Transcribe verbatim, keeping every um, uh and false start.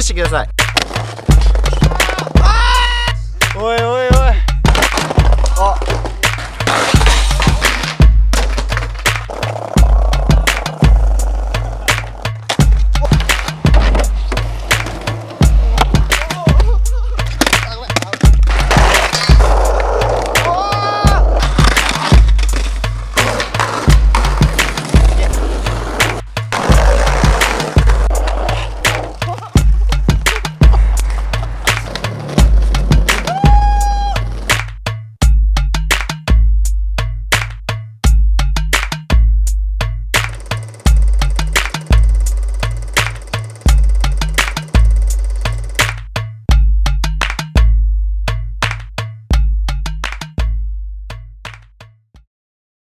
許してください。